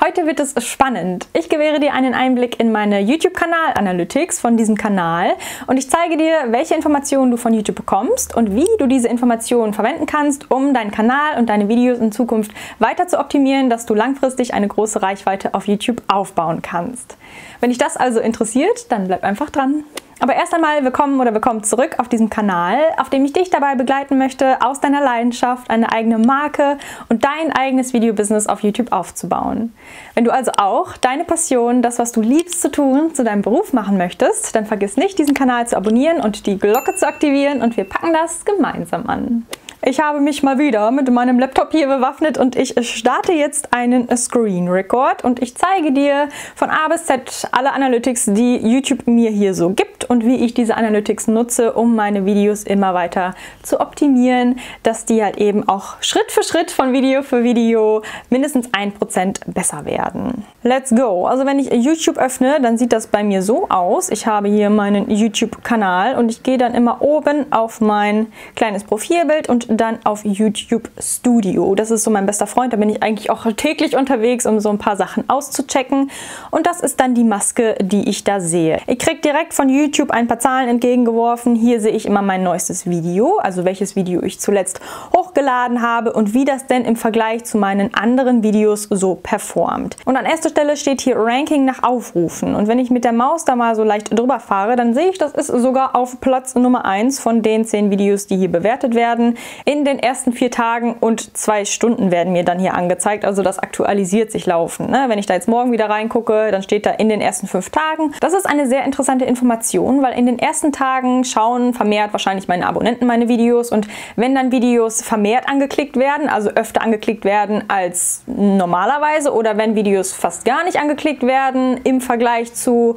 Heute wird es spannend. Ich gewähre dir einen Einblick in meine YouTube-Kanal-Analytics von diesem Kanal und ich zeige dir, welche Informationen du von YouTube bekommst und wie du diese Informationen verwenden kannst, um deinen Kanal und deine Videos in Zukunft weiter zu optimieren, dass du langfristig eine große Reichweite auf YouTube aufbauen kannst. Wenn dich das also interessiert, dann bleib einfach dran. Aber erst einmal willkommen zurück auf diesem Kanal, auf dem ich dich dabei begleiten möchte, aus deiner Leidenschaft eine eigene Marke und dein eigenes Videobusiness auf YouTube aufzubauen. Wenn du also auch deine Passion, das, was du liebst zu tun, zu deinem Beruf machen möchtest, dann vergiss nicht, diesen Kanal zu abonnieren und die Glocke zu aktivieren und wir packen das gemeinsam an. Ich habe mich mal wieder mit meinem Laptop hier bewaffnet und ich starte jetzt einen Screen Record und ich zeige dir von A bis Z alle Analytics, die YouTube mir hier so gibt und wie ich diese Analytics nutze, um meine Videos immer weiter zu optimieren, dass die halt eben auch Schritt für Schritt von Video für Video mindestens 1% besser werden. Let's go! Also wenn ich YouTube öffne, dann sieht das bei mir so aus. Ich habe hier meinen YouTube-Kanal und ich gehe dann immer oben auf mein kleines Profilbild und dann auf YouTube Studio. Das ist so mein bester Freund, da bin ich eigentlich auch täglich unterwegs, um so ein paar Sachen auszuchecken. Und das ist dann die Maske, die ich da sehe. Ich kriege direkt von YouTube ein paar Zahlen entgegengeworfen. Hier sehe ich immer mein neuestes Video, also welches Video ich zuletzt hochgeladen habe und wie das denn im Vergleich zu meinen anderen Videos so performt. Und an erster Stelle steht hier Ranking nach Aufrufen. Und wenn ich mit der Maus da mal so leicht drüber fahre, dann sehe ich, das ist sogar auf Platz Nummer 1 von den 10 Videos, die hier bewertet werden. In den ersten 4 Tagen und 2 Stunden werden mir dann hier angezeigt, also das aktualisiert sich laufend. Ne? Wenn ich da jetzt morgen wieder reingucke, dann steht da in den ersten 5 Tagen. Das ist eine sehr interessante Information, weil in den ersten Tagen schauen vermehrt wahrscheinlich meine Abonnenten meine Videos und wenn dann Videos vermehrt angeklickt werden, also öfter angeklickt werden als normalerweise oder wenn Videos fast gar nicht angeklickt werden im Vergleich zu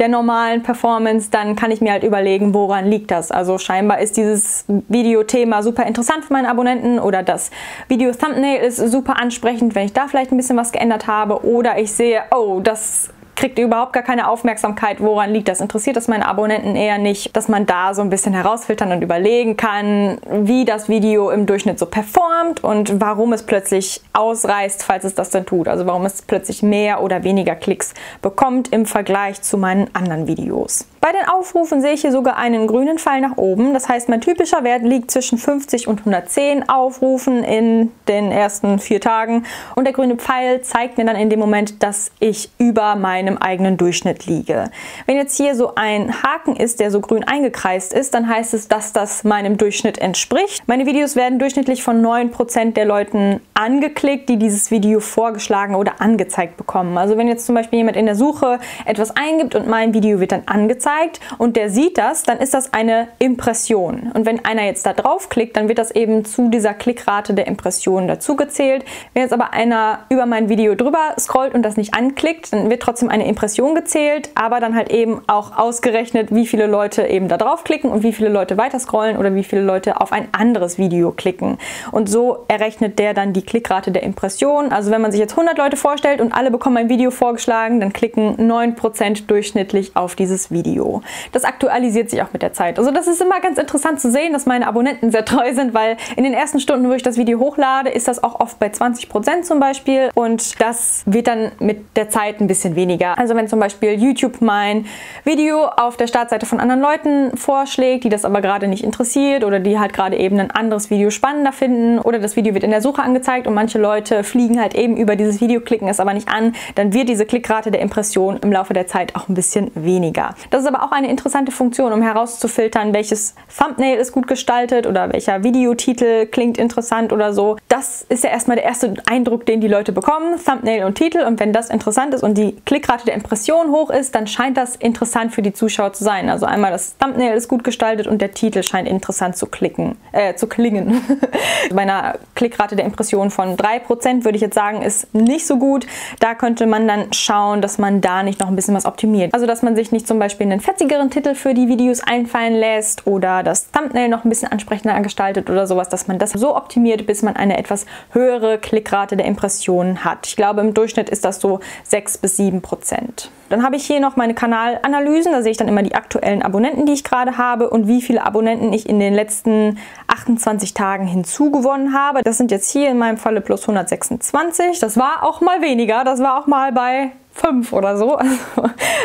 der normalen Performance, dann kann ich mir halt überlegen, woran liegt das. Also scheinbar ist dieses Videothema super interessant für meine Abonnenten oder das Video-Thumbnail ist super ansprechend, wenn ich da vielleicht ein bisschen was geändert habe oder ich sehe, oh, das kriegt überhaupt gar keine Aufmerksamkeit, woran liegt das? Interessiert das meine Abonnenten eher nicht, dass man da so ein bisschen herausfiltern und überlegen kann, wie das Video im Durchschnitt so performt und warum es plötzlich ausreißt, falls es das denn tut. Also warum es plötzlich mehr oder weniger Klicks bekommt im Vergleich zu meinen anderen Videos. Bei den Aufrufen sehe ich hier sogar einen grünen Pfeil nach oben. Das heißt, mein typischer Wert liegt zwischen 50 und 110 Aufrufen in den ersten 4 Tagen. Und der grüne Pfeil zeigt mir dann in dem Moment, dass ich über meinem eigenen Durchschnitt liege. Wenn jetzt hier so ein Haken ist, der so grün eingekreist ist, dann heißt es, dass das meinem Durchschnitt entspricht. Meine Videos werden durchschnittlich von 9% der Leuten angeklickt, die dieses Video vorgeschlagen oder angezeigt bekommen. Also wenn jetzt zum Beispiel jemand in der Suche etwas eingibt und mein Video wird dann angezeigt, und der sieht das, dann ist das eine Impression. Und wenn einer jetzt da draufklickt, dann wird das eben zu dieser Klickrate der Impressionen dazugezählt. Wenn jetzt aber einer über mein Video drüber scrollt und das nicht anklickt, dann wird trotzdem eine Impression gezählt, aber dann halt eben auch ausgerechnet, wie viele Leute eben da draufklicken und wie viele Leute weiter scrollen oder wie viele Leute auf ein anderes Video klicken. Und so errechnet der dann die Klickrate der Impressionen. Also wenn man sich jetzt 100 Leute vorstellt und alle bekommen ein Video vorgeschlagen, dann klicken 9% durchschnittlich auf dieses Video. Das aktualisiert sich auch mit der Zeit. Also das ist immer ganz interessant zu sehen, dass meine Abonnenten sehr treu sind, weil in den ersten Stunden, wo ich das Video hochlade, ist das auch oft bei 20% zum Beispiel und das wird dann mit der Zeit ein bisschen weniger. Also wenn zum Beispiel YouTube mein Video auf der Startseite von anderen Leuten vorschlägt, die das aber gerade nicht interessiert oder die halt gerade eben ein anderes Video spannender finden oder das Video wird in der Suche angezeigt und manche Leute fliegen halt eben über dieses Video, klicken es aber nicht an, dann wird diese Klickrate der Impression im Laufe der Zeit auch ein bisschen weniger. Das ist aber auch eine interessante Funktion, um herauszufiltern, welches Thumbnail ist gut gestaltet oder welcher Videotitel klingt interessant oder so. Das ist ja erstmal der erste Eindruck, den die Leute bekommen, Thumbnail und Titel. Und wenn das interessant ist und die Klickrate der Impression hoch ist, dann scheint das interessant für die Zuschauer zu sein. Also einmal das Thumbnail ist gut gestaltet und der Titel scheint interessant zu klingen. Bei einer Klickrate der Impression von 3% würde ich jetzt sagen, ist nicht so gut. Da könnte man dann schauen, dass man da nicht noch ein bisschen was optimiert. Also dass man sich nicht zum Beispiel einen fetzigeren Titel für die Videos einfallen lässt oder das Thumbnail noch ein bisschen ansprechender gestaltet oder sowas, dass man das so optimiert, bis man eine etwas höhere Klickrate der Impressionen hat. Ich glaube, im Durchschnitt ist das so 6 bis 7%. 10%. Dann habe ich hier noch meine Kanalanalysen, da sehe ich dann immer die aktuellen Abonnenten, die ich gerade habe und wie viele Abonnenten ich in den letzten 28 Tagen hinzugewonnen habe. Das sind jetzt hier in meinem Falle plus 126, das war auch mal weniger, das war auch mal bei 5 oder so. Also,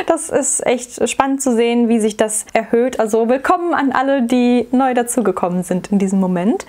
das ist echt spannend zu sehen, wie sich das erhöht. Also willkommen an alle, die neu dazugekommen sind in diesem Moment.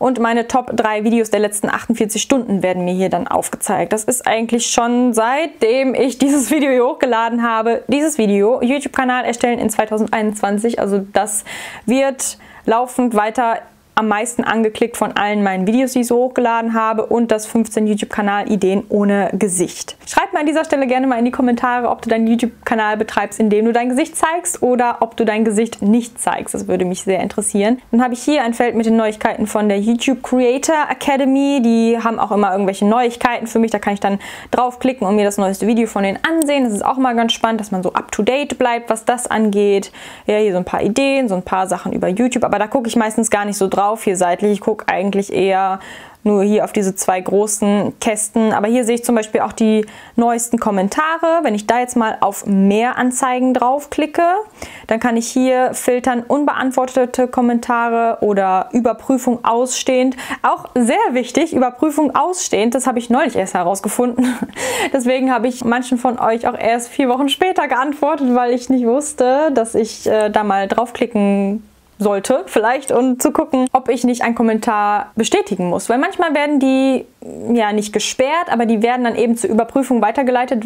Und meine Top 3 Videos der letzten 48 Stunden werden mir hier dann aufgezeigt. Das ist eigentlich schon seitdem ich dieses Video hier hochgeladen habe. Dieses Video, YouTube-Kanal erstellen in 2021. Also das wird laufend weiter am meisten angeklickt von allen meinen Videos, die ich so hochgeladen habe. Und das 15 YouTube-Kanal-Ideen ohne Gesicht. Schreib mir an dieser Stelle gerne mal in die Kommentare, ob du deinen YouTube-Kanal betreibst, indem du dein Gesicht zeigst oder ob du dein Gesicht nicht zeigst. Das würde mich sehr interessieren. Dann habe ich hier ein Feld mit den Neuigkeiten von der YouTube Creator Academy. Die haben auch immer irgendwelche Neuigkeiten für mich. Da kann ich dann draufklicken und mir das neueste Video von denen ansehen. Das ist auch mal ganz spannend, dass man so up-to-date bleibt, was das angeht. Ja, hier so ein paar Ideen, so ein paar Sachen über YouTube. Aber da gucke ich meistens gar nicht so drauf. Hier seitlich. Ich gucke eigentlich eher nur hier auf diese zwei großen Kästen. Aber hier sehe ich zum Beispiel auch die neuesten Kommentare. Wenn ich da jetzt mal auf mehr Anzeigen draufklicke, dann kann ich hier filtern unbeantwortete Kommentare oder Überprüfung ausstehend. Auch sehr wichtig, Überprüfung ausstehend. Das habe ich neulich erst herausgefunden. Deswegen habe ich manchen von euch auch erst 4 Wochen später geantwortet, weil ich nicht wusste, dass ich da mal draufklicken kann. Sollte vielleicht, um zu gucken, ob ich nicht einen Kommentar bestätigen muss. Weil manchmal werden die ja nicht gesperrt, aber die werden dann eben zur Überprüfung weitergeleitet,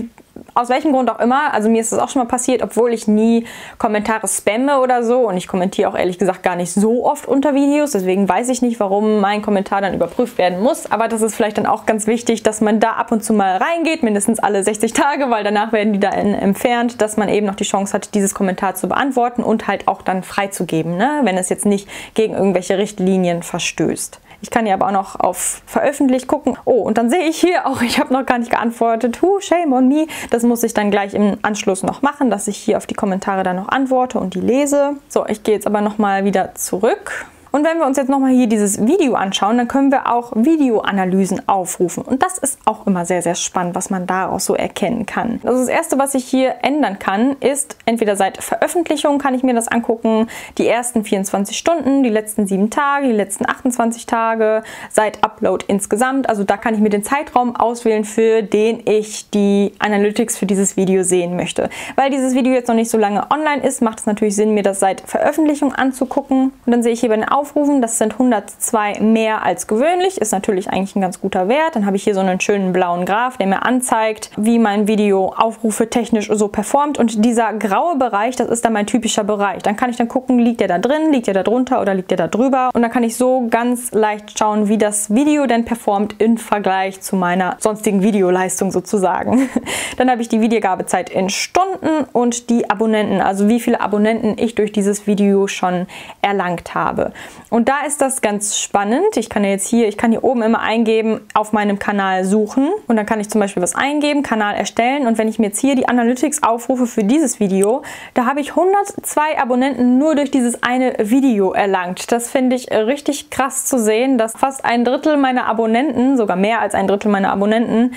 aus welchem Grund auch immer. Also mir ist das auch schon mal passiert, obwohl ich nie Kommentare spamme oder so und ich kommentiere auch ehrlich gesagt gar nicht so oft unter Videos, deswegen weiß ich nicht, warum mein Kommentar dann überprüft werden muss. Aber das ist vielleicht dann auch ganz wichtig, dass man da ab und zu mal reingeht, mindestens alle 60 Tage, weil danach werden die dann entfernt, dass man eben noch die Chance hat, dieses Kommentar zu beantworten und halt auch dann freizugeben, ne? Wenn es jetzt nicht gegen irgendwelche Richtlinien verstößt. Ich kann ja aber auch noch auf veröffentlicht gucken. Oh, und dann sehe ich hier auch, ich habe noch gar nicht geantwortet. Shame on me. Das muss ich dann gleich im Anschluss noch machen, dass ich hier auf die Kommentare dann noch antworte und die lese. So, ich gehe jetzt aber nochmal wieder zurück. Und wenn wir uns jetzt nochmal hier dieses Video anschauen, dann können wir auch Videoanalysen aufrufen. Und das ist auch immer sehr, sehr spannend, was man daraus so erkennen kann. Also das Erste, was ich hier ändern kann, ist, entweder seit Veröffentlichung kann ich mir das angucken, die ersten 24 Stunden, die letzten 7 Tage, die letzten 28 Tage, seit Upload insgesamt. Also da kann ich mir den Zeitraum auswählen, für den ich die Analytics für dieses Video sehen möchte. Weil dieses Video jetzt noch nicht so lange online ist, macht es natürlich Sinn, mir das seit Veröffentlichung anzugucken. Und dann sehe ich hier bei den Aufrufen, das sind 102 mehr als gewöhnlich, ist natürlich eigentlich ein ganz guter Wert. Dann habe ich hier so einen schönen blauen Graph, der mir anzeigt, wie mein Video Aufrufe technisch so performt. Und dieser graue Bereich, das ist dann mein typischer Bereich. Dann kann ich dann gucken, liegt der da drin, liegt der da drunter oder liegt der da drüber. Und dann kann ich so ganz leicht schauen, wie das Video denn performt im Vergleich zu meiner sonstigen Videoleistung sozusagen. Dann habe ich die Wiedergabezeit in Stunden und die Abonnenten, also wie viele Abonnenten ich durch dieses Video schon erlangt habe. Und da ist das ganz spannend. Ich kann ja jetzt hier, ich kann hier oben immer eingeben, auf meinem Kanal suchen. Und dann kann ich zum Beispiel was eingeben, Kanal erstellen. Und wenn ich mir jetzt hier die Analytics aufrufe für dieses Video, da habe ich 102 Abonnenten nur durch dieses eine Video erlangt. Das finde ich richtig krass zu sehen, dass fast ein Drittel meiner Abonnenten, sogar mehr als ein Drittel meiner Abonnenten,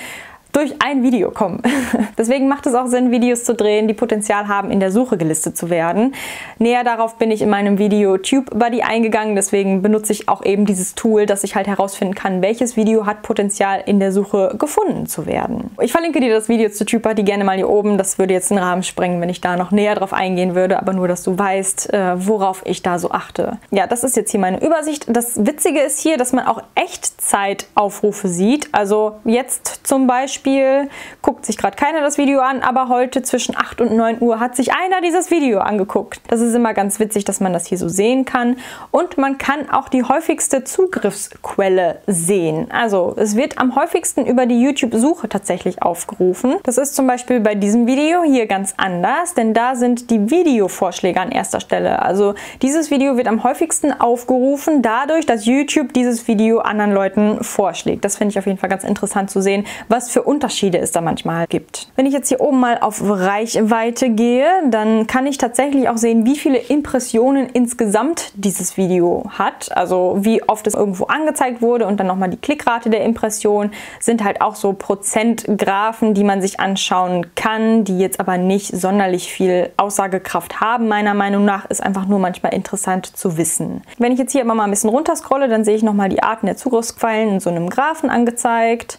durch ein Video kommen. Deswegen macht es auch Sinn, Videos zu drehen, die Potenzial haben, in der Suche gelistet zu werden. Näher darauf bin ich in meinem Video TubeBuddy eingegangen, deswegen benutze ich auch eben dieses Tool, dass ich halt herausfinden kann, welches Video hat Potenzial, in der Suche gefunden zu werden. Ich verlinke dir das Video zu TubeBuddy gerne mal hier oben, das würde jetzt den Rahmen sprengen, wenn ich da noch näher drauf eingehen würde, aber nur, dass du weißt, worauf ich da so achte. Ja, das ist jetzt hier meine Übersicht. Das Witzige ist hier, dass man auch Echtzeitaufrufe sieht, also jetzt zum Beispiel guckt sich gerade keiner das Video an, aber heute zwischen 8 und 9 Uhr hat sich einer dieses Video angeguckt. Das ist immer ganz witzig, dass man das hier so sehen kann. Und man kann auch die häufigste Zugriffsquelle sehen. Also es wird am häufigsten über die YouTube-Suche tatsächlich aufgerufen. Das ist zum Beispiel bei diesem Video hier ganz anders, denn da sind die Videovorschläge an erster Stelle. Also dieses Video wird am häufigsten aufgerufen dadurch, dass YouTube dieses Video anderen Leuten vorschlägt. Das finde ich auf jeden Fall ganz interessant zu sehen, was für Unterschiede es da manchmal gibt. Wenn ich jetzt hier oben mal auf Reichweite gehe, dann kann ich tatsächlich auch sehen, wie viele Impressionen insgesamt dieses Video hat. Also wie oft es irgendwo angezeigt wurde und dann nochmal die Klickrate der Impression. Sind halt auch so Prozentgraphen, die man sich anschauen kann, die jetzt aber nicht sonderlich viel Aussagekraft haben. Meiner Meinung nach ist einfach nur manchmal interessant zu wissen. Wenn ich jetzt hier immer mal ein bisschen runter scrolle, dann sehe ich nochmal die Arten der Zugriffsquellen in so einem Graphen angezeigt.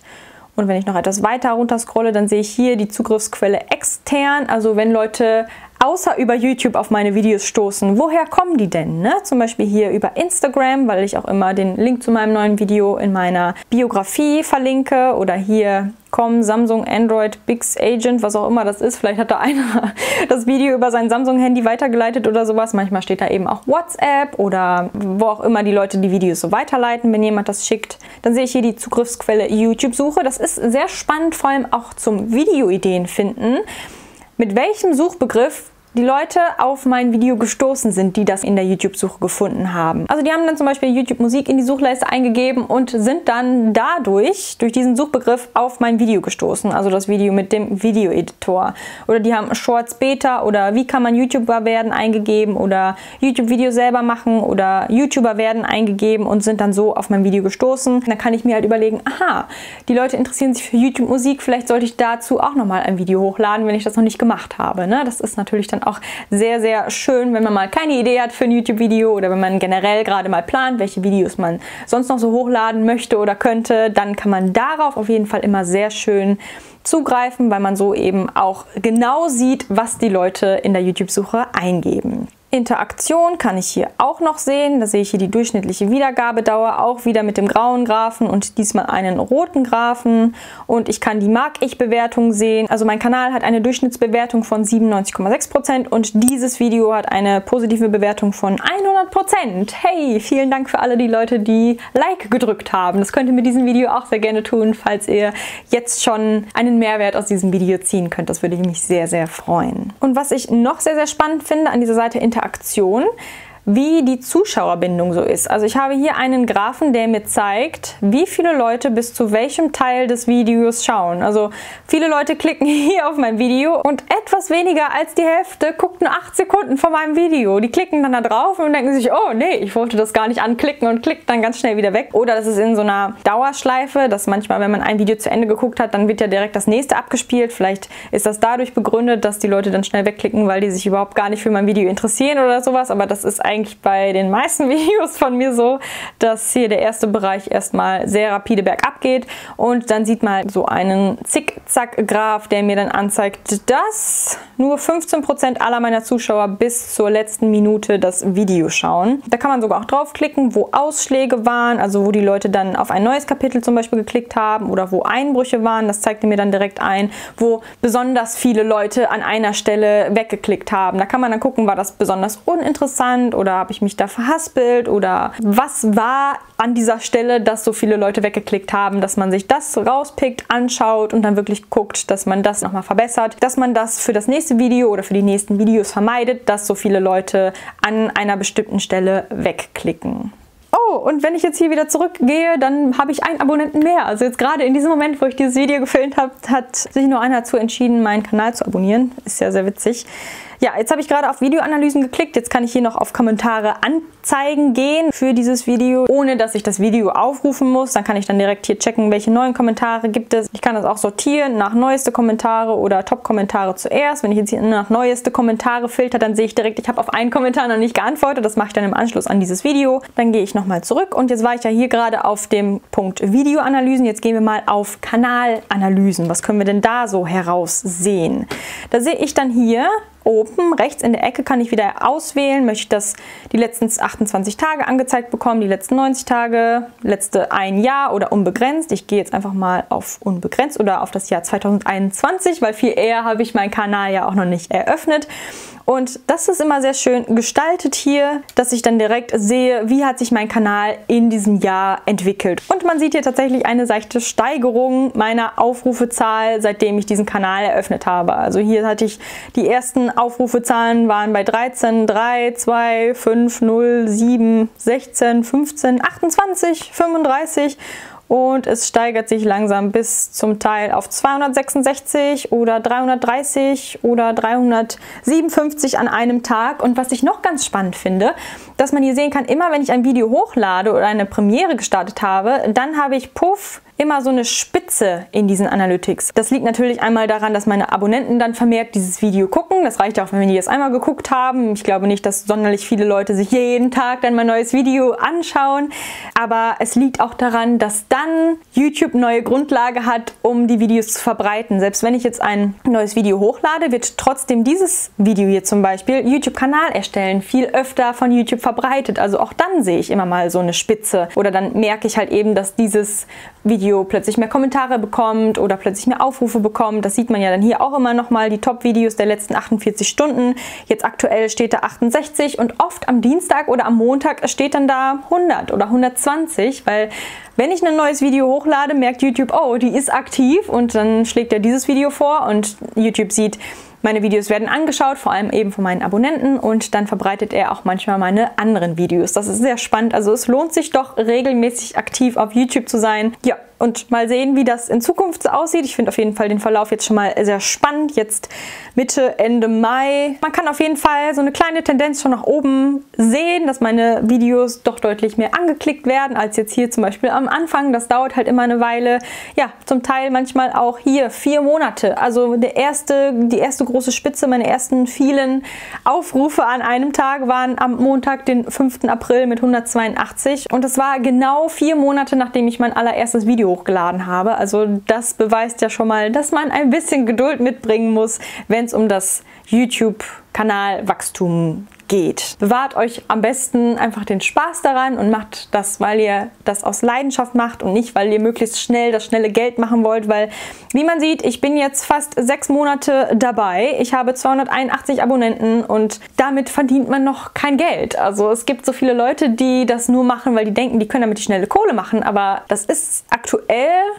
Und wenn ich noch etwas weiter runter scrolle, dann sehe ich hier die Zugriffsquelle extern. Also wenn Leute außer über YouTube auf meine Videos stoßen, woher kommen die denn? Ne? Zum Beispiel hier über Instagram, weil ich auch immer den Link zu meinem neuen Video in meiner Biografie verlinke. Oder hier, komm, Samsung Android Bix Agent, was auch immer das ist. Vielleicht hat da einer das Video über sein Samsung-Handy weitergeleitet oder sowas. Manchmal steht da eben auch WhatsApp oder wo auch immer die Leute die Videos so weiterleiten, wenn jemand das schickt. Dann sehe ich hier die Zugriffsquelle YouTube-Suche. Das ist sehr spannend, vor allem auch zum Videoideen finden. Mit welchem Suchbegriff die Leute auf mein Video gestoßen sind, die das in der YouTube-Suche gefunden haben. Also die haben dann zum Beispiel YouTube-Musik in die Suchleiste eingegeben und sind dann dadurch, durch diesen Suchbegriff, auf mein Video gestoßen. Also das Video mit dem Videoeditor. Oder die haben Shorts Beta oder wie kann man YouTuber werden eingegeben oder YouTube-Videos selber machen oder YouTuber werden eingegeben und sind dann so auf mein Video gestoßen. Dann kann ich mir halt überlegen, aha, die Leute interessieren sich für YouTube-Musik, vielleicht sollte ich dazu auch nochmal ein Video hochladen, wenn ich das noch nicht gemacht habe. Ne? Das ist natürlich dann auch sehr, sehr schön, wenn man mal keine Idee hat für ein YouTube-Video oder wenn man generell gerade mal plant, welche Videos man sonst noch so hochladen möchte oder könnte, dann kann man darauf auf jeden Fall immer sehr schön zugreifen, weil man so eben auch genau sieht, was die Leute in der YouTube-Suche eingeben. Interaktion kann ich hier auch noch sehen. Da sehe ich hier die durchschnittliche Wiedergabedauer auch wieder mit dem grauen Graphen und diesmal einen roten Graphen. Und ich kann die Mag-ich-Bewertung sehen. Also mein Kanal hat eine Durchschnittsbewertung von 97,6% und dieses Video hat eine positive Bewertung von 100%. Hey, vielen Dank für alle die Leute, die Like gedrückt haben. Das könnt ihr mit diesem Video auch sehr gerne tun, falls ihr jetzt schon einen Mehrwert aus diesem Video ziehen könnt. Das würde ich mich sehr, sehr freuen. Und was ich noch sehr, sehr spannend finde an dieser Seite Interaktion, wie die Zuschauerbindung so ist. Also ich habe hier einen Graphen, der mir zeigt, wie viele Leute bis zu welchem Teil des Videos schauen. Also viele Leute klicken hier auf mein Video und etwas weniger als die Hälfte guckt nur 8 Sekunden von meinem Video. Die klicken dann da drauf und denken sich, oh nee, ich wollte das gar nicht anklicken und klickt dann ganz schnell wieder weg. Oder das ist in so einer Dauerschleife, dass manchmal, wenn man ein Video zu Ende geguckt hat, dann wird ja direkt das nächste abgespielt. Vielleicht ist das dadurch begründet, dass die Leute dann schnell wegklicken, weil die sich überhaupt gar nicht für mein Video interessieren oder sowas. Aber das ist eigentlich bei den meisten Videos von mir so, dass hier der erste Bereich erstmal sehr rapide bergab geht und dann sieht man so einen Zickzack-Graph, der mir dann anzeigt, dass nur 15% aller meiner Zuschauer bis zur letzten Minute das Video schauen. Da kann man sogar auch draufklicken, wo Ausschläge waren, also wo die Leute dann auf ein neues Kapitel zum Beispiel geklickt haben oder wo Einbrüche waren. Das zeigt mir dann direkt ein, wo besonders viele Leute an einer Stelle weggeklickt haben. Da kann man dann gucken, war das besonders uninteressant oder habe ich mich da verhaspelt oder was war an dieser Stelle, dass so viele Leute weggeklickt haben, dass man sich das rauspickt, anschaut und dann wirklich guckt, dass man das nochmal verbessert, dass man das für das nächste Video oder für die nächsten Videos vermeidet, dass so viele Leute an einer bestimmten Stelle wegklicken. Oh, und wenn ich jetzt hier wieder zurückgehe, dann habe ich einen Abonnenten mehr. Also jetzt gerade in diesem Moment, wo ich dieses Video gefilmt habe, hat sich nur einer dazu entschieden, meinen Kanal zu abonnieren. Ist ja sehr witzig. Ja, jetzt habe ich gerade auf Videoanalysen geklickt. Jetzt kann ich hier noch auf Kommentare anzeigen gehen für dieses Video, ohne dass ich das Video aufrufen muss. Dann kann ich dann direkt hier checken, welche neuen Kommentare gibt es. Ich kann das auch sortieren nach neueste Kommentare oder Top-Kommentare zuerst. Wenn ich jetzt hier nach neueste Kommentare filter, dann sehe ich direkt, ich habe auf einen Kommentar noch nicht geantwortet. Das mache ich dann im Anschluss an dieses Video. Dann gehe ich nochmal zurück und jetzt war ich ja hier gerade auf dem Punkt Videoanalysen. Jetzt gehen wir mal auf Kanalanalysen. Was können wir denn da so heraussehen? Da sehe ich dann hier oben rechts in der Ecke kann ich wieder auswählen, möchte ich das die letzten 28 Tage angezeigt bekommen, die letzten 90 Tage, letzte ein Jahr oder unbegrenzt. Ich gehe jetzt einfach mal auf unbegrenzt oder auf das Jahr 2021, weil viel eher habe ich meinen Kanal ja auch noch nicht eröffnet. Und das ist immer sehr schön gestaltet hier, dass ich dann direkt sehe, wie hat sich mein Kanal in diesem Jahr entwickelt. Und man sieht hier tatsächlich eine seichte Steigerung meiner Aufrufezahl, seitdem ich diesen Kanal eröffnet habe. Also hier hatte ich die ersten Aufrufezahlen waren bei 13, 3, 2, 5, 0, 7, 16, 15, 28, 35. und es steigert sich langsam bis zum Teil auf 266 oder 330 oder 357 an einem Tag. Und was ich noch ganz spannend finde, dass man hier sehen kann, immer wenn ich ein Video hochlade oder eine Premiere gestartet habe, dann habe ich puff immer so eine Spitze in diesen Analytics. Das liegt natürlich einmal daran, dass meine Abonnenten dann vermehrt dieses Video gucken. Das reicht auch, wenn die das einmal geguckt haben. Ich glaube nicht, dass sonderlich viele Leute sich jeden Tag dann mein neues Video anschauen. Aber es liegt auch daran, dass dann YouTube neue Grundlage hat, um die Videos zu verbreiten. Selbst wenn ich jetzt ein neues Video hochlade, wird trotzdem dieses Video hier zum Beispiel YouTube-Kanal erstellen, viel öfter von YouTube verbreitet. Also auch dann sehe ich immer mal so eine Spitze. Oder dann merke ich halt eben, dass dieses Video plötzlich mehr Kommentare bekommt oder plötzlich mehr Aufrufe bekommt. Das sieht man ja dann hier auch immer nochmal, die Top-Videos der letzten 48 Stunden. Jetzt aktuell steht da 68 und oft am Dienstag oder am Montag steht dann da 100 oder 120, weil wenn ich ein neues Video hochlade, merkt YouTube, oh, die ist aktiv und dann schlägt er dieses Video vor und YouTube sieht, meine Videos werden angeschaut, vor allem eben von meinen Abonnenten und dann verbreitet er auch manchmal meine anderen Videos. Das ist sehr spannend, also es lohnt sich doch regelmäßig aktiv auf YouTube zu sein. Ja, und mal sehen, wie das in Zukunft so aussieht. Ich finde auf jeden Fall den Verlauf jetzt schon mal sehr spannend, jetzt Mitte, Ende Mai. Man kann auf jeden Fall so eine kleine Tendenz schon nach oben sehen, dass meine Videos doch deutlich mehr angeklickt werden, als jetzt hier zum Beispiel am Anfang. Das dauert halt immer eine Weile. Ja, zum Teil manchmal auch hier 4 Monate. Also die erste große Spitze, meine ersten vielen Aufrufe an einem Tag waren am Montag, den 5. April mit 182 und das war genau 4 Monate, nachdem ich mein allererstes Video hochgeladen habe. Also das beweist ja schon mal, dass man ein bisschen Geduld mitbringen muss, wenn es um das YouTube-Kanalwachstum geht. Bewahrt euch am besten einfach den Spaß daran und macht das, weil ihr das aus Leidenschaft macht und nicht, weil ihr möglichst schnell das schnelle Geld machen wollt, weil, wie man sieht, ich bin jetzt fast 6 Monate dabei. Ich habe 281 Abonnenten und damit verdient man noch kein Geld. Also es gibt so viele Leute, die das nur machen, weil die denken, die können damit die schnelle Kohle machen, aber das ist aktuell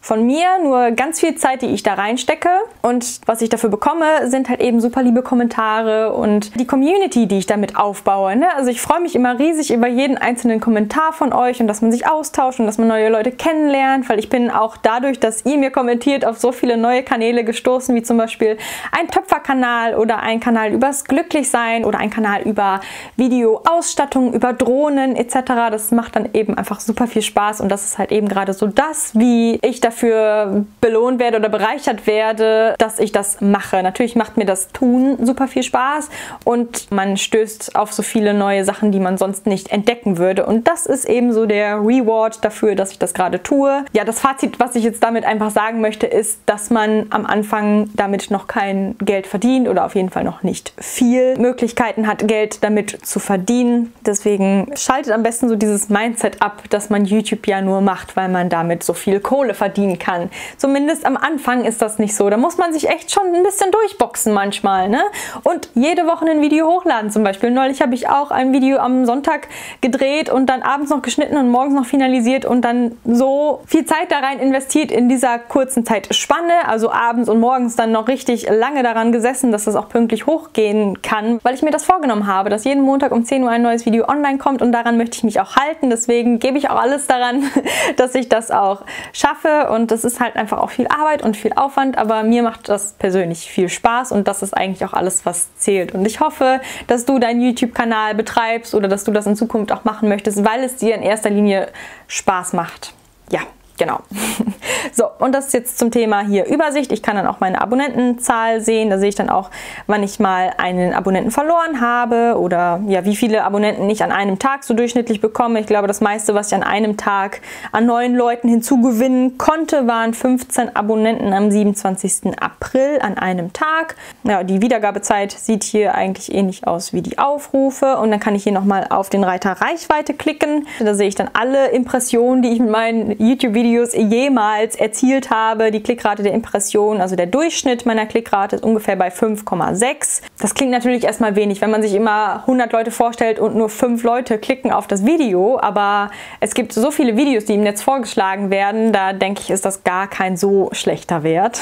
von mir nur ganz viel Zeit, die ich da reinstecke und was ich dafür bekomme, sind halt eben super liebe Kommentare und die Community, die ich damit aufbaue. Ne? Also ich freue mich immer riesig über jeden einzelnen Kommentar von euch und dass man sich austauscht und dass man neue Leute kennenlernt, weil ich bin auch dadurch, dass ihr mir kommentiert, auf so viele neue Kanäle gestoßen, wie zum Beispiel ein Töpferkanal oder ein Kanal übers Glücklichsein oder ein Kanal über Videoausstattung, über Drohnen etc. Das macht dann eben einfach super viel Spaß und das ist halt eben gerade so das, wie ich dafür belohnt werde oder bereichert werde, dass ich das mache. Natürlich macht mir das Tun super viel Spaß und man stößt auf so viele neue Sachen, die man sonst nicht entdecken würde. Und das ist eben so der Reward dafür, dass ich das gerade tue. Ja, das Fazit, was ich jetzt damit einfach sagen möchte, ist, dass man am Anfang damit noch kein Geld verdient oder auf jeden Fall noch nicht viel Möglichkeiten hat, Geld damit zu verdienen. Deswegen schaltet am besten so dieses Mindset ab, dass man YouTube ja nur macht, weil man damit so viel Kohle verdienen kann. Zumindest am Anfang ist das nicht so. Da muss man sich echt schon ein bisschen durchboxen manchmal, ne? Und jede Woche ein Video hochladen zum Beispiel. Neulich habe ich auch ein Video am Sonntag gedreht und dann abends noch geschnitten und morgens noch finalisiert und dann so viel Zeit da rein investiert in dieser kurzen Zeitspanne, also abends und morgens dann noch richtig lange daran gesessen, dass das auch pünktlich hochgehen kann, weil ich mir das vorgenommen habe, dass jeden Montag um 10 Uhr ein neues Video online kommt und daran möchte ich mich auch halten, deswegen gebe ich auch alles daran, dass ich das auch schaffe und das ist halt einfach auch viel Arbeit und viel Aufwand, aber mir macht das persönlich viel Spaß und das ist eigentlich auch alles, was zählt und ich hoffe, dass du deinen YouTube-Kanal betreibst oder dass du das in Zukunft auch machen möchtest, weil es dir in erster Linie Spaß macht. Ja, genau. So, und das ist jetzt zum Thema hier Übersicht. Ich kann dann auch meine Abonnentenzahl sehen. Da sehe ich dann auch, wann ich mal einen Abonnenten verloren habe oder ja, wie viele Abonnenten ich an einem Tag so durchschnittlich bekomme. Ich glaube, das meiste, was ich an einem Tag an neuen Leuten hinzugewinnen konnte, waren 15 Abonnenten am 27. April an einem Tag. Ja, die Wiedergabezeit sieht hier eigentlich ähnlich aus wie die Aufrufe. Und dann kann ich hier nochmal auf den Reiter Reichweite klicken. Da sehe ich dann alle Impressionen, die ich mit meinen YouTube-Videos jemals erzielt habe. Die Klickrate der Impression, also der Durchschnitt meiner Klickrate ist ungefähr bei 5,6. Das klingt natürlich erstmal wenig, wenn man sich immer 100 Leute vorstellt und nur 5 Leute klicken auf das Video, aber es gibt so viele Videos, die im Netz vorgeschlagen werden, da denke ich, ist das gar kein so schlechter Wert.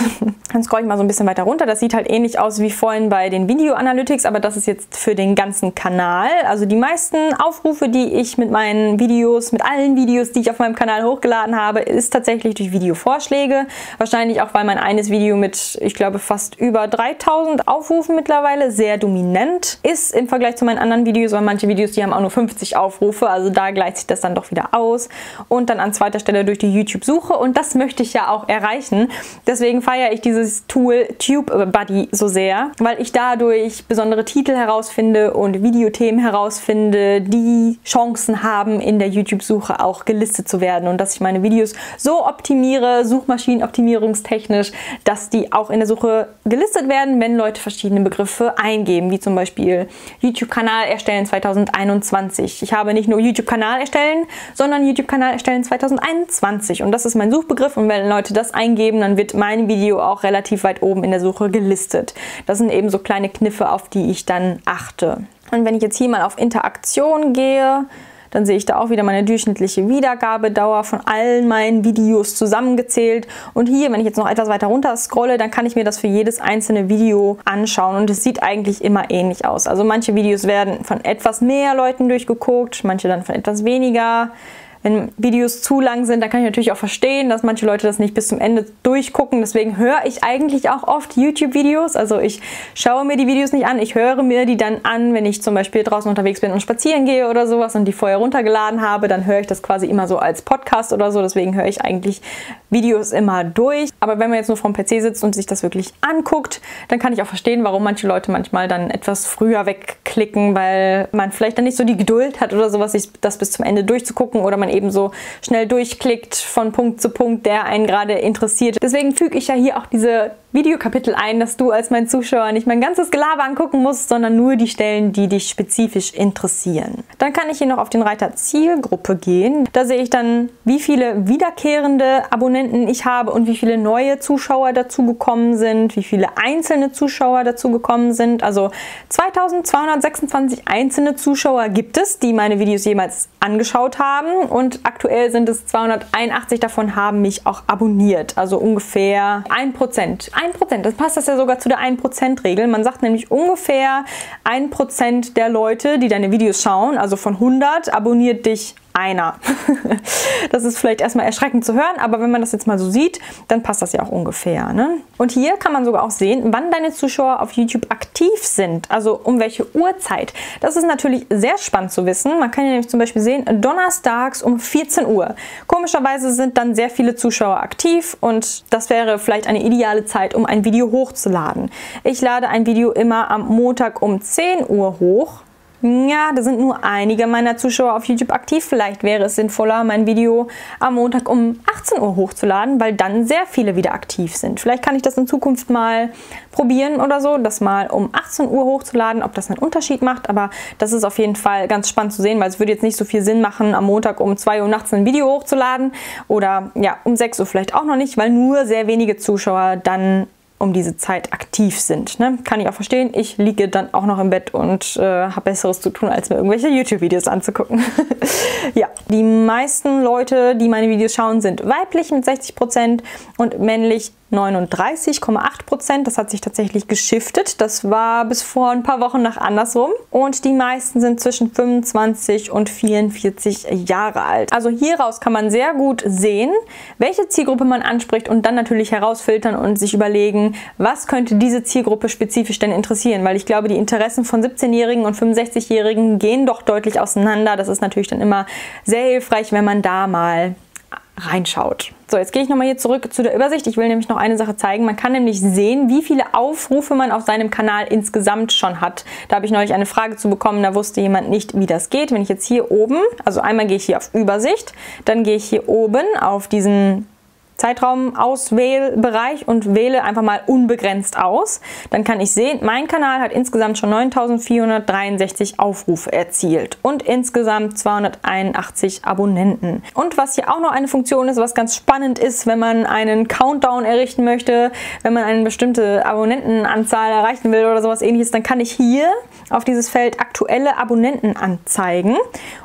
Dann scroll ich mal so ein bisschen weiter runter. Das sieht halt ähnlich aus wie vorhin bei den Video-Analytics, aber das ist jetzt für den ganzen Kanal. Also die meisten Aufrufe, die ich mit meinen Videos, mit allen Videos, die ich auf meinem Kanal hochgeladen habe, ist tatsächlich durch Videovorschläge. Wahrscheinlich auch, weil mein eines Video mit, ich glaube, fast über 3000 Aufrufen mittlerweile sehr dominant ist im Vergleich zu meinen anderen Videos, weil manche Videos, die haben auch nur 50 Aufrufe, also da gleicht sich das dann doch wieder aus. Und dann an zweiter Stelle durch die YouTube-Suche, und das möchte ich ja auch erreichen. Deswegen feiere ich dieses Tool TubeBuddy so sehr, weil ich dadurch besondere Titel herausfinde und Videothemen herausfinde, die Chancen haben, in der YouTube-Suche auch gelistet zu werden, und dass ich meine Videos so optimiere, suchmaschinenoptimierungstechnisch, dass die auch in der Suche gelistet werden, wenn Leute verschiedene Begriffe eingeben, wie zum Beispiel YouTube-Kanal erstellen 2021. Ich habe nicht nur YouTube-Kanal erstellen, sondern YouTube-Kanal erstellen 2021, und das ist mein Suchbegriff, und wenn Leute das eingeben, dann wird mein Video auch relativ weit oben in der Suche gelistet. Das sind eben so kleine Kniffe, auf die ich dann achte. Und wenn ich jetzt hier mal auf Interaktion gehe, dann sehe ich da auch wieder meine durchschnittliche Wiedergabedauer von allen meinen Videos zusammengezählt. Und hier, wenn ich jetzt noch etwas weiter runter scrolle, dann kann ich mir das für jedes einzelne Video anschauen. Und es sieht eigentlich immer ähnlich aus. Also manche Videos werden von etwas mehr Leuten durchgeguckt, manche dann von etwas weniger. Wenn Videos zu lang sind, dann kann ich natürlich auch verstehen, dass manche Leute das nicht bis zum Ende durchgucken. Deswegen höre ich eigentlich auch oft YouTube-Videos. Also ich schaue mir die Videos nicht an, ich höre mir die dann an, wenn ich zum Beispiel draußen unterwegs bin und spazieren gehe oder sowas und die vorher runtergeladen habe. Dann höre ich das quasi immer so als Podcast oder so. Deswegen höre ich eigentlich Videos immer durch. Aber wenn man jetzt nur vorm PC sitzt und sich das wirklich anguckt, dann kann ich auch verstehen, warum manche Leute manchmal dann etwas früher wegklicken, weil man vielleicht dann nicht so die Geduld hat oder sowas, sich das bis zum Ende durchzugucken, oder man eben so schnell durchklickt von Punkt zu Punkt, der einen gerade interessiert. Deswegen füge ich ja hier auch diese Videokapitel ein, dass du als mein Zuschauer nicht mein ganzes Gelaber angucken musst, sondern nur die Stellen, die dich spezifisch interessieren. Dann kann ich hier noch auf den Reiter Zielgruppe gehen. Da sehe ich dann, wie viele wiederkehrende Abonnenten ich habe und wie viele neue Zuschauer dazu gekommen sind, wie viele einzelne Zuschauer dazu gekommen sind. Also 2226 einzelne Zuschauer gibt es, die meine Videos jemals angeschaut haben, und aktuell sind es 281, davon haben mich auch abonniert. Also ungefähr 1%. 1%, das passt das ja sogar zu der 1%-Regel. Man sagt nämlich, ungefähr 1% der Leute, die deine Videos schauen, also von 100, abonniert dich einer. Das ist vielleicht erstmal erschreckend zu hören, aber wenn man das jetzt mal so sieht, dann passt das ja auch ungefähr, ne? Und hier kann man sogar auch sehen, wann deine Zuschauer auf YouTube aktiv sind, also um welche Uhrzeit. Das ist natürlich sehr spannend zu wissen. Man kann ja nämlich zum Beispiel sehen, donnerstags um 14 Uhr. Komischerweise sind dann sehr viele Zuschauer aktiv, und das wäre vielleicht eine ideale Zeit, um ein Video hochzuladen. Ich lade ein Video immer am Montag um 10 Uhr hoch. Ja, da sind nur einige meiner Zuschauer auf YouTube aktiv. Vielleicht wäre es sinnvoller, mein Video am Montag um 18 Uhr hochzuladen, weil dann sehr viele wieder aktiv sind. Vielleicht kann ich das in Zukunft mal probieren oder so, das mal um 18 Uhr hochzuladen, ob das einen Unterschied macht. Aber das ist auf jeden Fall ganz spannend zu sehen, weil es würde jetzt nicht so viel Sinn machen, am Montag um 2 Uhr nachts ein Video hochzuladen, oder ja, um 6 Uhr vielleicht auch noch nicht, weil nur sehr wenige Zuschauer dann um diese Zeit aktiv sind. Ne? Kann ich auch verstehen. Ich liege dann auch noch im Bett und habe Besseres zu tun, als mir irgendwelche YouTube-Videos anzugucken. Ja, die meisten Leute, die meine Videos schauen, sind weiblich mit 60% und männlich 39,8%. Das hat sich tatsächlich geschiftet. Das war bis vor ein paar Wochen noch andersrum. Und die meisten sind zwischen 25 und 44 Jahre alt. Also hieraus kann man sehr gut sehen, welche Zielgruppe man anspricht, und dann natürlich herausfiltern und sich überlegen, was könnte diese Zielgruppe spezifisch denn interessieren. Weil ich glaube, die Interessen von 17-Jährigen und 65-Jährigen gehen doch deutlich auseinander. Das ist natürlich dann immer sehr hilfreich, wenn man da mal reinschaut. So, jetzt gehe ich nochmal hier zurück zu der Übersicht. Ich will nämlich noch eine Sache zeigen. Man kann nämlich sehen, wie viele Aufrufe man auf seinem Kanal insgesamt schon hat. Da habe ich neulich eine Frage zu bekommen, da wusste jemand nicht, wie das geht. Wenn ich jetzt hier oben, also einmal gehe ich hier auf Übersicht, dann gehe ich hier oben auf diesen Zeitraumauswählbereich und wähle einfach mal unbegrenzt aus. Dann kann ich sehen, mein Kanal hat insgesamt schon 9463 Aufrufe erzielt und insgesamt 281 Abonnenten. Und was hier auch noch eine Funktion ist, was ganz spannend ist, wenn man einen Countdown errichten möchte, wenn man eine bestimmte Abonnentenanzahl erreichen will oder sowas ähnliches, dann kann ich hier auf dieses Feld aktuelle Abonnenten anzeigen.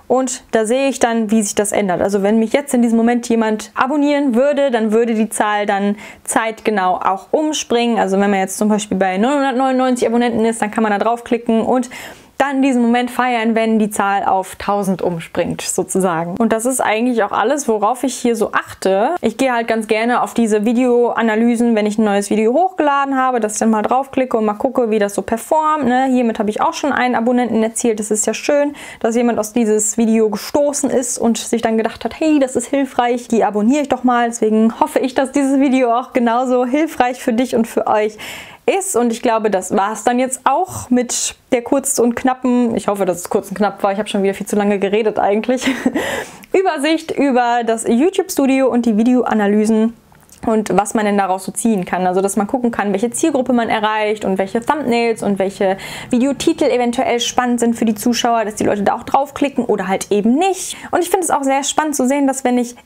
Und da sehe ich dann, wie sich das ändert. Also wenn mich jetzt in diesem Moment jemand abonnieren würde, dann würde die Zahl dann zeitgenau auch umspringen. Also wenn man jetzt zum Beispiel bei 999 Abonnenten ist, dann kann man da draufklicken und dann diesen Moment feiern, wenn die Zahl auf 1000 umspringt sozusagen. Und das ist eigentlich auch alles, worauf ich hier so achte. Ich gehe halt ganz gerne auf diese Videoanalysen, wenn ich ein neues Video hochgeladen habe, dass ich dann mal draufklicke und mal gucke, wie das so performt. Ne? Hiermit habe ich auch schon einen Abonnenten erzielt. Das ist ja schön, dass jemand aus dieses Video gestoßen ist und sich dann gedacht hat, hey, das ist hilfreich, die abonniere ich doch mal. Deswegen hoffe ich, dass dieses Video auch genauso hilfreich für dich und für euch ist. Und ich glaube, das war es dann jetzt auch mit der kurzen und knappen, ich hoffe, dass es kurz und knapp war, ich habe schon wieder viel zu lange geredet eigentlich, Übersicht über das YouTube Studio und die Videoanalysen und was man denn daraus so ziehen kann. Also, dass man gucken kann, welche Zielgruppe man erreicht und welche Thumbnails und welche Videotitel eventuell spannend sind für die Zuschauer, dass die Leute da auch draufklicken oder halt eben nicht. Und ich finde es auch sehr spannend zu sehen, dass wenn ich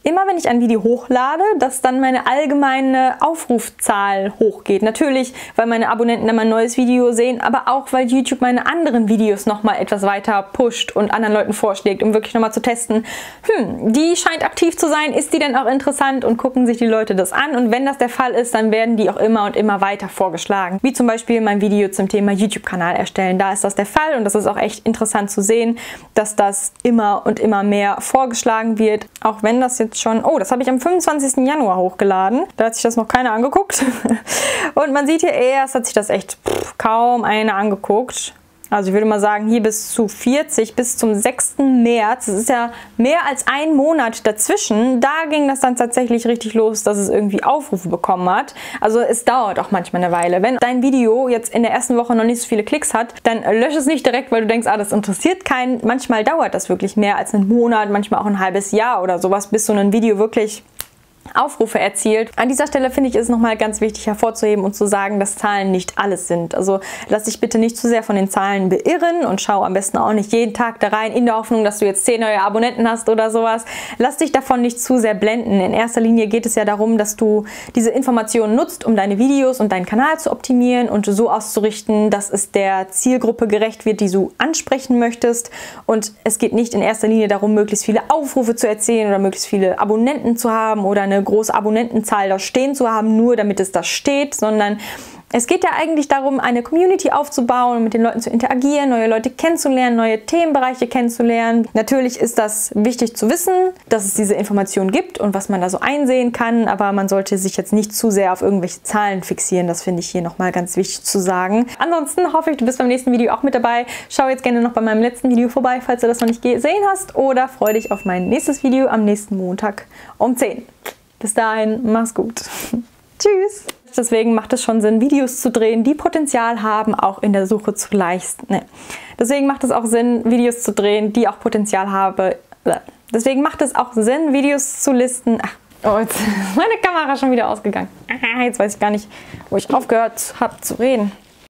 ein Video hochlade, dass dann meine allgemeine Aufrufzahl hochgeht. Natürlich, weil meine Abonnenten dann mein neues Video sehen, aber auch, weil YouTube meine anderen Videos nochmal etwas weiter pusht und anderen Leuten vorschlägt, um wirklich nochmal zu testen, die scheint aktiv zu sein, ist die denn auch interessant, und gucken sich die Leute das an. Und wenn das der Fall ist, dann werden die auch immer und immer weiter vorgeschlagen. Wie zum Beispiel mein Video zum Thema YouTube-Kanal erstellen. Da ist das der Fall und das ist auch echt interessant zu sehen, dass das immer und immer mehr vorgeschlagen wird. Auch wenn das jetzt schon... Oh, das habe ich am 25. Januar hochgeladen. Da hat sich das noch keiner angeguckt. Und man sieht hier erst, hat sich das echt kaum einer angeguckt. Also ich würde mal sagen, hier bis zu 40, bis zum 6. März, das ist ja mehr als ein Monat dazwischen, da ging das dann tatsächlich richtig los, dass es irgendwie Aufrufe bekommen hat. Also es dauert auch manchmal eine Weile. Wenn dein Video jetzt in der ersten Woche noch nicht so viele Klicks hat, dann lösche es nicht direkt, weil du denkst, ah, das interessiert keinen. Manchmal dauert das wirklich mehr als einen Monat, manchmal auch ein halbes Jahr oder sowas, bis so ein Video wirklich Aufrufe erzielt. An dieser Stelle finde ich es nochmal ganz wichtig hervorzuheben und zu sagen, dass Zahlen nicht alles sind. Also lass dich bitte nicht zu sehr von den Zahlen beirren und schau am besten auch nicht jeden Tag da rein in der Hoffnung, dass du jetzt 10 neue Abonnenten hast oder sowas. Lass dich davon nicht zu sehr blenden. In erster Linie geht es ja darum, dass du diese Informationen nutzt, um deine Videos und deinen Kanal zu optimieren und so auszurichten, dass es der Zielgruppe gerecht wird, die du ansprechen möchtest. Und es geht nicht in erster Linie darum, möglichst viele Aufrufe zu erzielen oder möglichst viele Abonnenten zu haben oder eine große Abonnentenzahl da stehen zu haben, nur damit es da steht, sondern es geht ja eigentlich darum, eine Community aufzubauen, mit den Leuten zu interagieren, neue Leute kennenzulernen, neue Themenbereiche kennenzulernen. Natürlich ist das wichtig zu wissen, dass es diese Informationen gibt und was man da so einsehen kann, aber man sollte sich jetzt nicht zu sehr auf irgendwelche Zahlen fixieren. Das finde ich hier nochmal ganz wichtig zu sagen. Ansonsten hoffe ich, du bist beim nächsten Video auch mit dabei. Schau jetzt gerne noch bei meinem letzten Video vorbei, falls du das noch nicht gesehen hast, oder freue dich auf mein nächstes Video am nächsten Montag um 10. Bis dahin, mach's gut. Tschüss. Deswegen macht es schon Sinn, Videos zu drehen, die Potenzial haben, auch in der Suche zu leisten. Deswegen macht es auch Sinn, Videos zu listen. Ach, oh, jetzt ist meine Kamera schon wieder ausgegangen. Jetzt weiß ich gar nicht, wo ich aufgehört habe zu reden.